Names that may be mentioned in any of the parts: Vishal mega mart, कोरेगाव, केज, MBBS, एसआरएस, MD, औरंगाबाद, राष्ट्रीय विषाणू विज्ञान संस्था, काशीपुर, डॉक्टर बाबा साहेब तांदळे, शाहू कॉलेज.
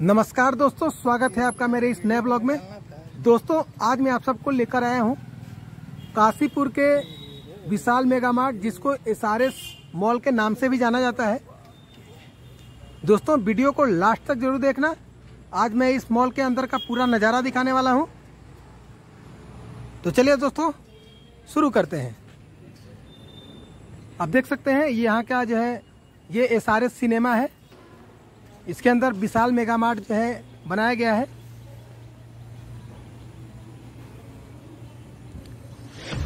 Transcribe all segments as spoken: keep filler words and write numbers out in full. नमस्कार दोस्तों, स्वागत है आपका मेरे इस नए ब्लॉग में। दोस्तों आज मैं आप सबको लेकर आया हूं काशीपुर के विशाल मेगा मार्ट, जिसको एस आर एस मॉल के नाम से भी जाना जाता है। दोस्तों वीडियो को लास्ट तक जरूर देखना। आज मैं इस मॉल के अंदर का पूरा नज़ारा दिखाने वाला हूं। तो चलिए दोस्तों शुरू करते हैं। आप देख सकते हैं यहाँ का जो है ये एस आर एस सिनेमा है। इसके अंदर विशाल मेगा मार्ट जो है बनाया गया है।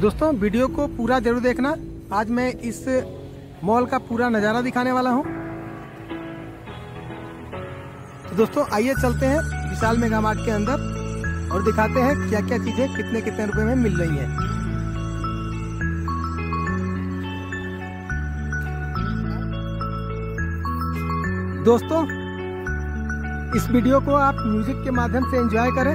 दोस्तों वीडियो को पूरा जरूर देखना। आज मैं इस मॉल का पूरा नज़ारा दिखाने वाला हूँ। तो दोस्तों आइए चलते हैं विशाल मेगा मार्ट के अंदर और दिखाते हैं क्या क्या चीज़ें कितने कितने रुपए में मिल रही हैं। दोस्तों इस वीडियो को आप म्यूजिक के माध्यम से एंजॉय करें।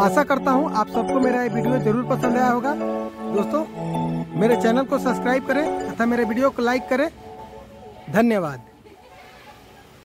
आशा करता हूँ आप सबको मेरा ये वीडियो जरूर पसंद आया होगा। दोस्तों मेरे चैनल को सब्सक्राइब करें तथा मेरे वीडियो को लाइक करें। धन्यवाद।